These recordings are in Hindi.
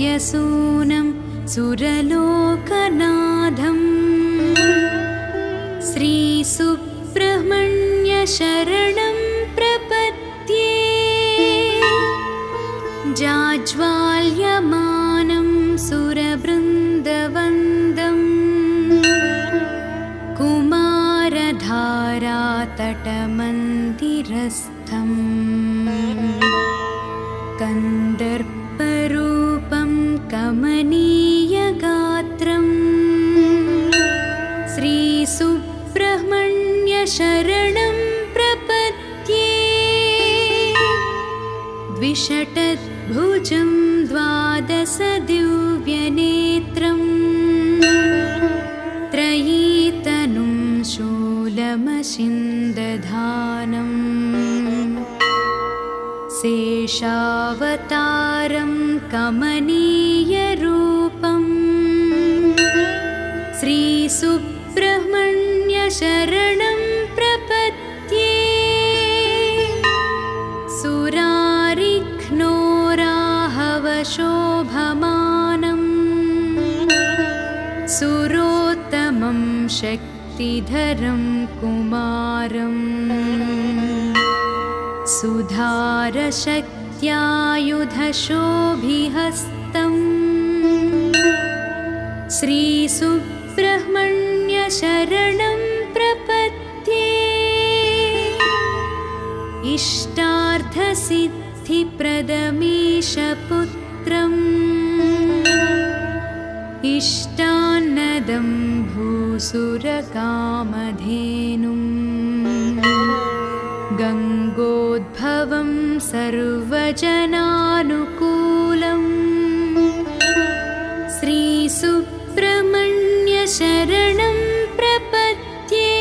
सूनं सुरलोकनाथं श्रीसुब्रह्मण्य शरणं प्रपद्ये जाज्वाल्यमानं सुरवृन्दवन्दं कुमारधारातटमन्दिरस्थं गन्धर्परूपं कमनीयगात्रं श्रीसुब्रह्मण्यशरणं प्रपद्ये द्विषट्भुजं द्वादशदिव्यनेत्रं त्रयीतनुं शूलमशिन्दधानम् शेषावतारं कमनीयरूपं श्रीसुब्रह्मण्यशरणं प्रपद्ये सुरारिघ्नोराहवशोभमानं सुरोत्तमं शक्तिधरं कुमारम् सुधारशक्त्यायुधशोभिहस्तं श्रीसुब्रह्मण्यशरणं प्रपद्ये इष्टार्थसिद्धिप्रदमीशपुत्रम् इष्टान्नदं भूसुरकामधेनुम् गंगोद्भवं सर्वजनानुकूलं श्रीसुब्रह्मण्यशरणं प्रपद्ये।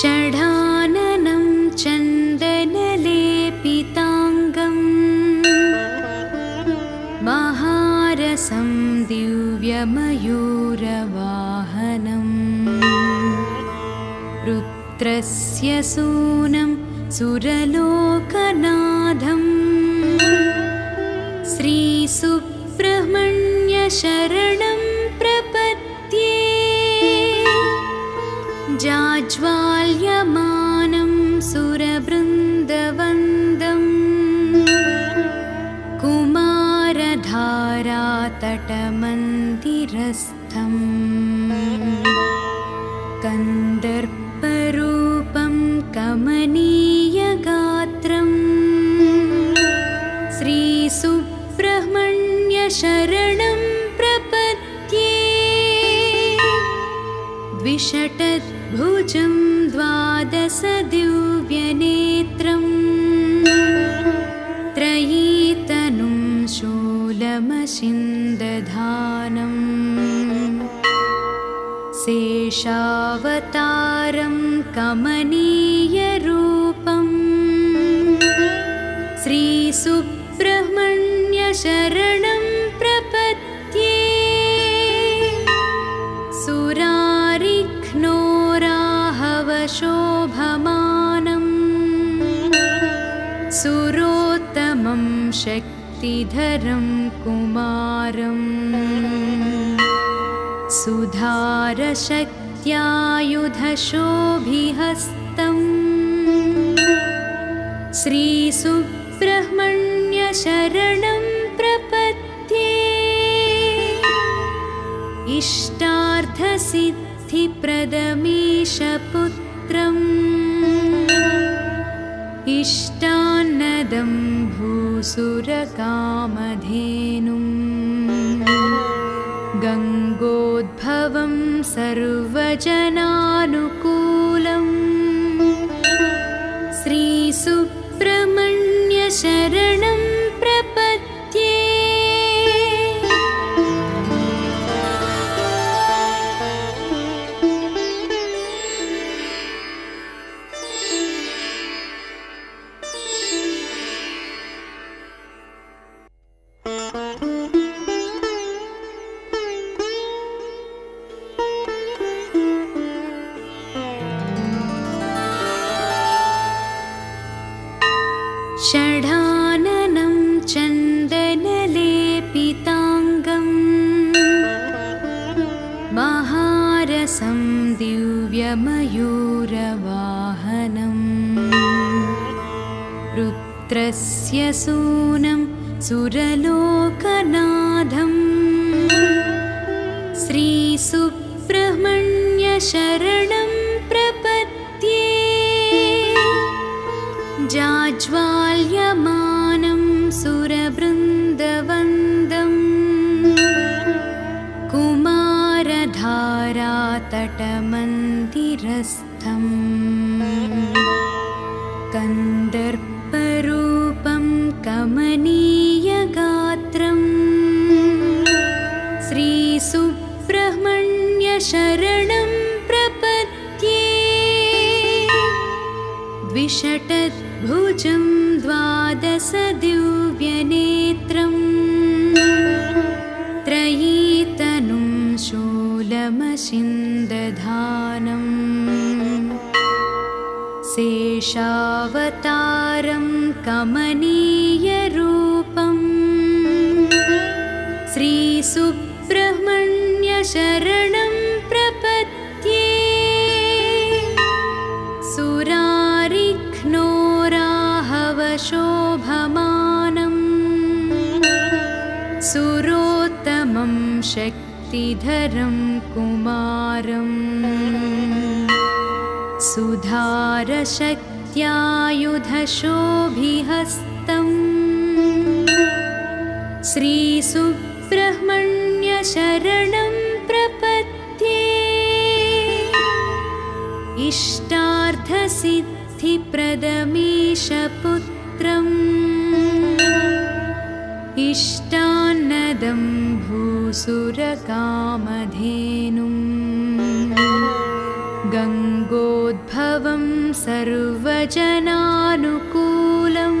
षडाननं चन्दनलेपिताङ्गं महारसं दिव्यमयूरवाहनं रुद्रस्य सूनं सुरलोकनाथं श्रीसुब्रह्मण्यशरणं प्रपद्ये जाज्वाल्यमानं सुरवृन्दवन्दं कुमारधारातटमन्दिरस्थं गन्धर्परूपं कमनीयगात्रं श्रीसुब्रह्मण्यशरणं प्रपद्ये द्विषट्भुजं द्वादशदिव्यनेत्रं त्रयीतनुं शूलमशिन्दधानं शेषावतारं कमनीयरूपं श्रीसुब्रह्मण्यशरणं प्रपद्ये सुरारिघ्नोराहवशोभमानं सुरोत्तमं शक्तिधरं कुमारं सुधारशक्त्यायुधशोभिहस्तं श्रीसुब्रह्मण्यशरणं प्रपद्ये इष्टार्थसिद्धिप्रदमीशपुत्रम् इष्टान्नदं भूसुरकामधेनुम् गंगोद्भवं सर्वजनानुकूलं श्रीसुब्रह्मण्यशरणं प्रपद्ये। षडाननं चन्दनलेपिताङ्गं महारसं दिव्यमयूरवाहनं रुद्रस्य सूनं सुरलोकनाधं श्रीसुब्रह्मण्यशरणं प्रपद्ये जाज्वाल्यमानं सुरबृन्दवन्दं कुमारधारातटमन्दिरस्थं कन्दर्परूपं कमनीयगात्रं श्रीसुब्रह्मण्यशरणं प्रपद्ये द्विषट् भुजं द्वादशदिव्यनेत्रं त्रयीतनुं शूलमशिन्दधानं शेषावतारं कमनीयरूपं श्रीसुब्रह्मण्यशरणं प्रपद्ये सुरारिघ्नो शोभमानं सुरोत्तमं शक्तिधरं कुमारं सुधारशक्त्यायुधशोभिहस्तं श्रीसुब्रह्मण्यशरणं प्रपद्ये इष्टार्थसिद्धिप्रदमीशपुत्रं इष्टान्नदं भूसुरकामधेनुं गङ्गोद्भवं सर्वजनानुकूलं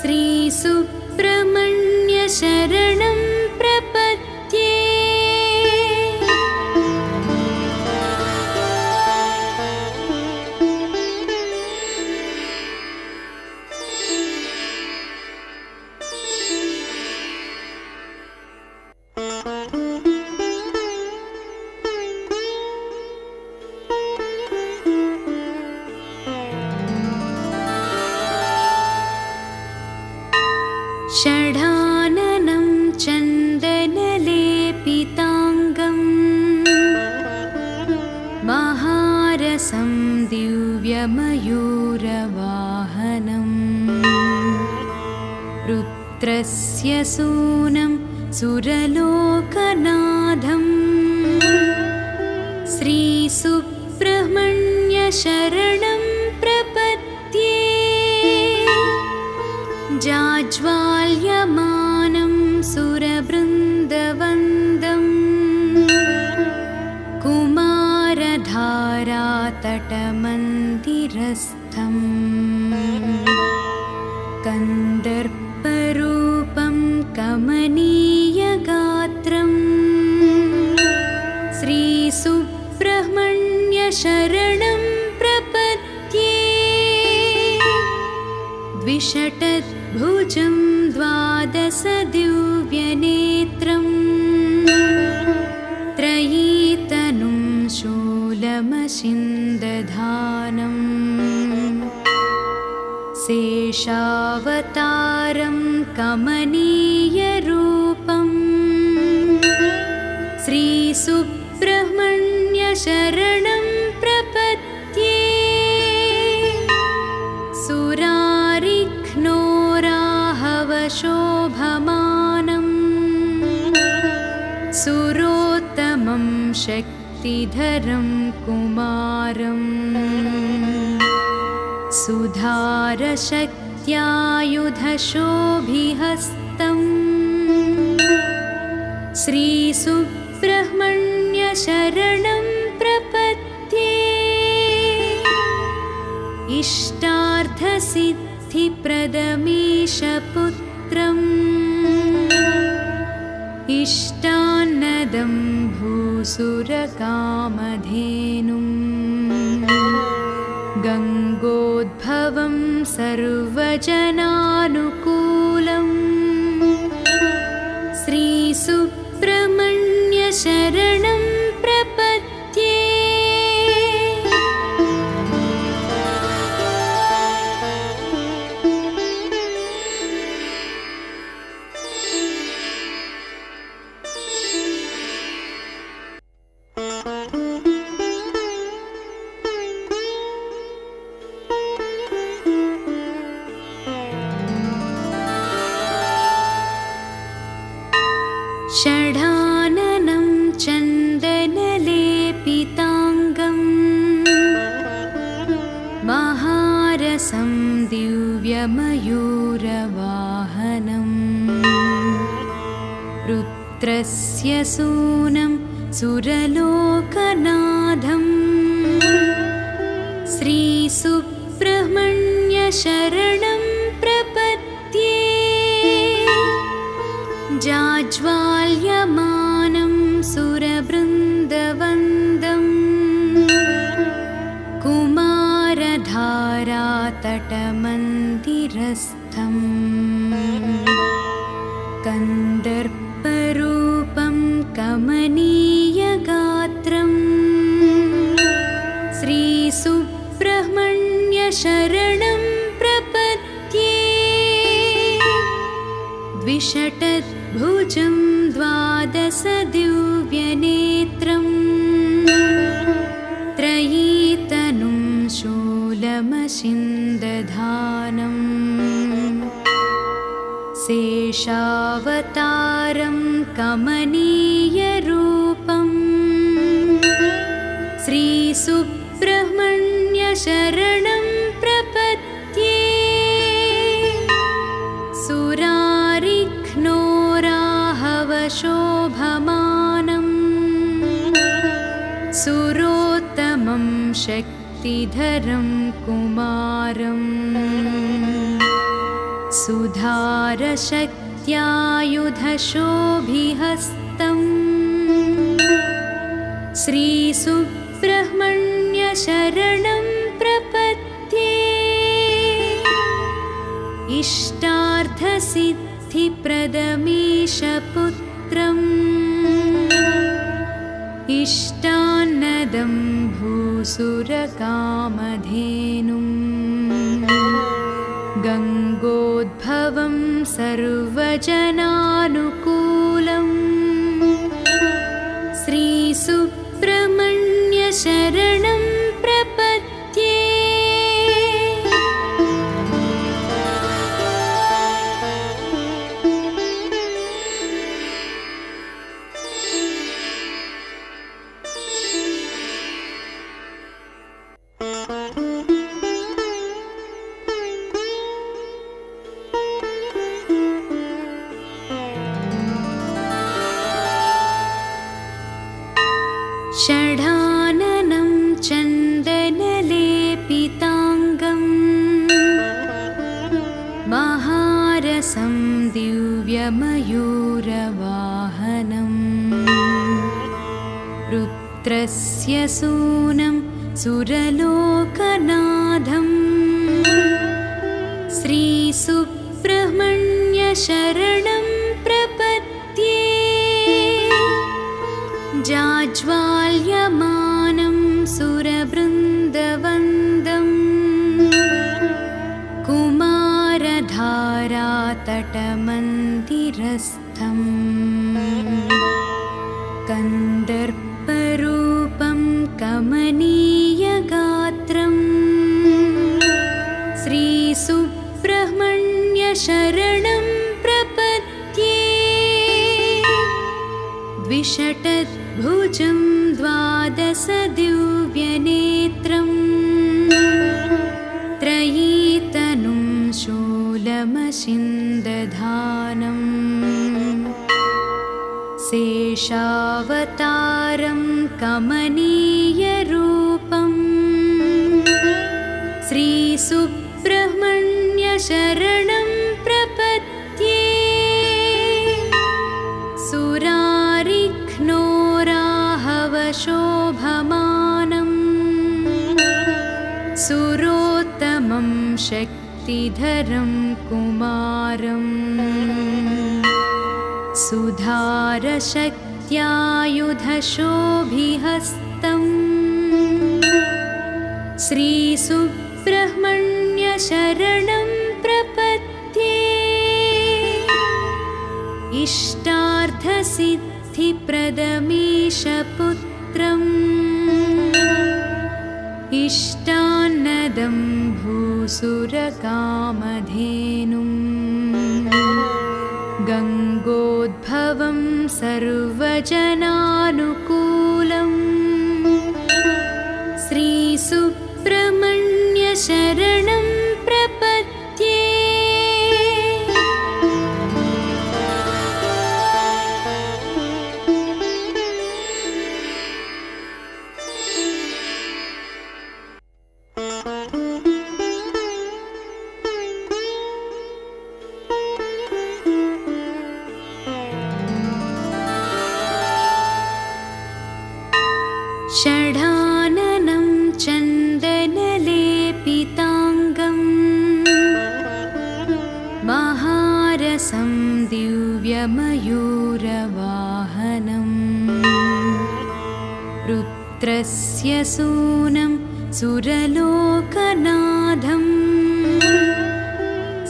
श्रीसुब्रह्मण्यशरणं प्रपद्ये। षडाननं चन्दनलेपिताङ्गं महारसं दिव्यमयूरवाहनं रुद्रस्य सूनं सुरलोकनाधं श्रीसुब्रह्मण्यशरणं प्रपद्ये जाज्वाल्यमानं सुरबृन्दवन्दं कुमारधारातटमन्दिरस्थं कन्दर्परूपं कमनीयगात्रं श्रीसुब्रह्मण्यशरणं प्रपद्ये द्विषट् भुजं द्वादशदिव्यनेत्रं त्रयीतनुं शूलमशिन्दधानं शेषावतारं कमनीयरूपं श्रीसुब्रह्मण्यशरणं प्रपद्ये सुरारिघ्नो शोभमानं सुरोत्तमं शक्तिधरं कुमारं सुधारशक्त्यायुधशोभिहस्तं श्रीसुब्रह्मण्यशरणं प्रपद्ये इष्टार्थसिद्धिप्रदमीशपुत्रं इष्टान्नदं भूसुरकामधेनुं गङ्गोद्भवं सर्वजनानुकूलं श्री सुब्रह्मण्य शरणं प्रपद्ये। षडाननं चन्दनलेपिताङ्गं महारसं दिव्यमयूरवाहनं रुद्रस्य सूनं सुरलोकनादं श्रीसुब्रह्मण्य शरणं प्रपद्ये। जाज्वाल्यमानं सुरबृन्दवन्दं कुमारधारातटमन्दिरस्थं कन्दर्परूपं कमनीयगात्रं श्रीसुब्रह्मण्य शरणं प्रपद्ये। द्विषट् भुजं द्वादशदिव्यनेत्रं त्रयीतनुं शूलमशिन्दधानं शेषावतारं कमनीयरूपं श्रीसुब्रह्मण्य शरणं प्रपद्ये। सुरारिघ्नो शोभमानं सुरोत्तमं शक्तिधरं कुमारं सुधारशक्त्यायुधशोभिहस्तं श्रीसुब्रह्मण्य शरणं प्रपद्ये। इष्टार्थसिद्धिप्रदमीशपुत्रं इष्टान्नदं भूसुरकामधेनुं गङ्गोद्भवं सर्वजनानुकूलं श्रीसुब्रह्मण्य शरणं प्रपद्ये। षडाननं चन्दनलेपिताङ्गं महारसं दिव्यमयूरवाहनं रुद्रस्य सूनं सुरलोकनादं श्रीसुब्रह्मण्य शरणं प्रपद्ये। जाज्वाल्यमानं सुरबृन्दवन्दं कुमारधारातटमन्दिरस्थं कन्दर्परूपं कमनीयगात्रं श्रीसुब्रह्मण्य शरणं प्रपद्ये। द्विषट् भुजं द्वादशदिव्यनेत्रं त्रयीतनुं शूलमशिन्दधानं शेषावतारं कमनीयरूपं श्रीसुब्रह्मण्य शरणं प्रपद्ये। सुरारिघ्नो शोभमानं सुरोत्तमं शक्ति मुरलीधरं कुमारं सुधारशक्त्यायुधशोभिहस्तं श्रीसुब्रह्मण्यशरणं प्रपद्ये इष्टार्थसिद्धिप्रदमीशपुत्रम् इष्टान्नदं भूसुरकामधेनुं गङ्गोद्भवं सर्वजनानुकूलं श्रीसुब्रह्मण्यशरणं प्रपद्ये। षडाननं चन्दनलेपिताङ्गं महारसं दिव्यमयूरवाहनं रुद्रस्य सूनं सुरलोकनादं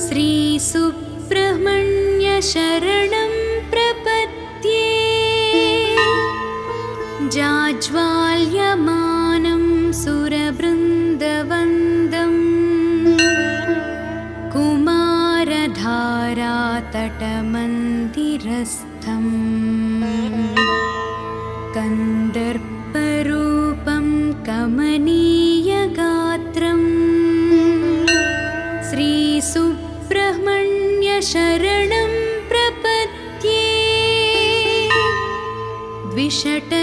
श्रीसुब्रह्मण्यशरणं प्रपद्ये। जाज्वाल्यमानं सुरबृन्दवन्दं कुमारधारातटमन्दिरस्थं कन्दर्परूपं कमनीयगात्रं श्रीसुब्रह्मण्यशरणं प्रपद्ये। द्विषट्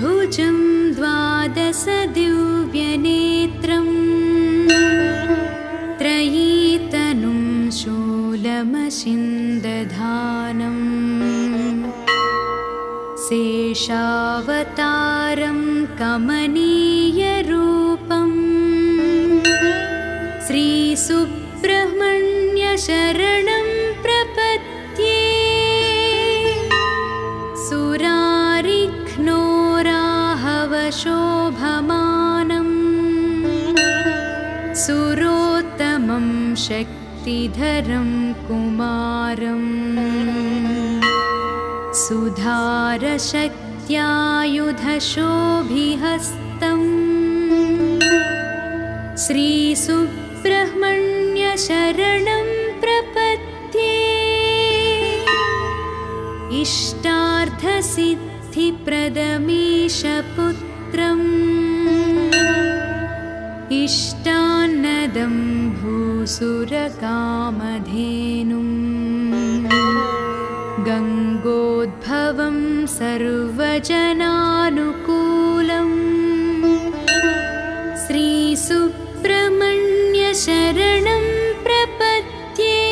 भुजं द्वादशदिव्यनेत्रं त्रयीतनुं शूलमशिन्दधानं शेषावतारं कमनीयरूपं श्रीसुब्रह्मण्यशरणं प्रपद्ये। सुरारिघ्नो शोभमानं सुरोत्तमं शक्तिधरं कुमारं सुधारशक्त्यायुधशोभिहस्तं श्रीसुब्रह्मण्यशरणं प्रपद्ये। इष्टार्थसिद्धिप्रदमीशपुत्रं इष्टान्नदं भूसुरकामधेनुं गङ्गोद्भवं सर्वजनानुकूलं श्रीसुब्रह्मण्यशरणं प्रपद्ये।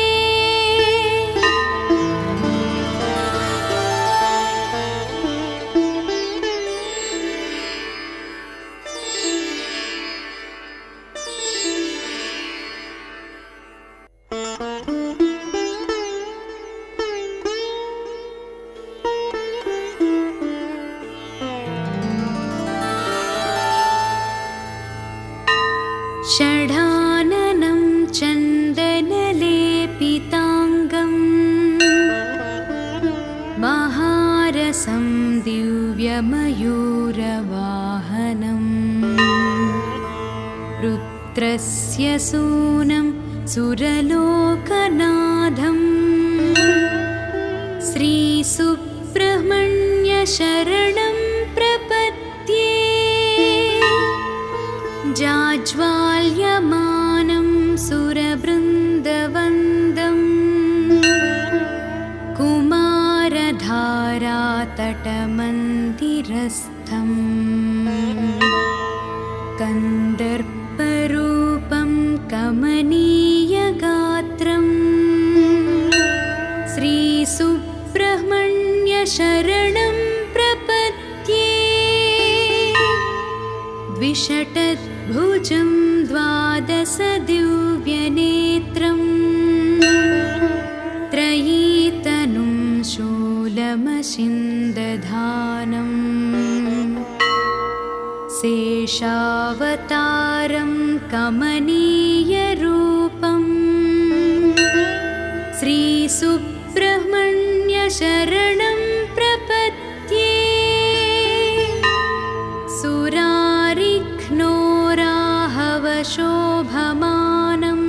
षडाननं चन्दनलेपिताङ्गं महारसं दिव्यमयूरवाहनं रुद्रस्य सूनं सुरलोकनादं श्रीसुब्रह्मण्यशरणं प्रपद्ये। जाज्वाल्यमानं सुरबृन्दवन्दं कुमारधारातटमन्दिरस्थं कन्दर्परूपं कमनीयगात्रं श्रीसुब्रह्मण्यशरणं प्रपद्ये। द्विषट् षट्भुजं द्वादशदिव्यनेत्रं त्रयीतनुं शूलमसिन्दधानं शेषावतारं कमनीयरूपं श्रीसुब्रह्मण्यशरणं प्रपद्ये सुरारिघ्नो राघवशोभमानं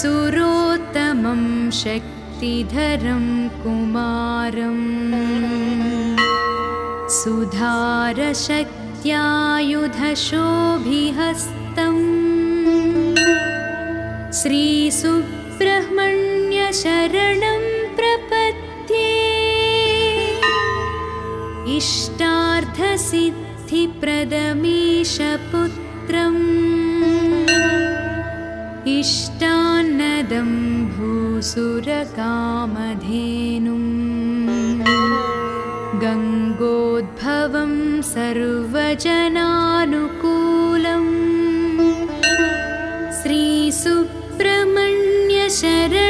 सुरोत्तमं शक्तिधरं कुमारं सुधारशक्त्यायुधशोभिहस्तं श्रीसुब्रह्मण्यशरणं प्रपद्ये इष्टार्थसिद्धिप्रदमीशपुत्रम् इष्टान्नदं भूसुरकामधेनुम् गङ्गोद्भवं सर्वजनानुकूलं श्रीसुब्रह्मण्यशरणं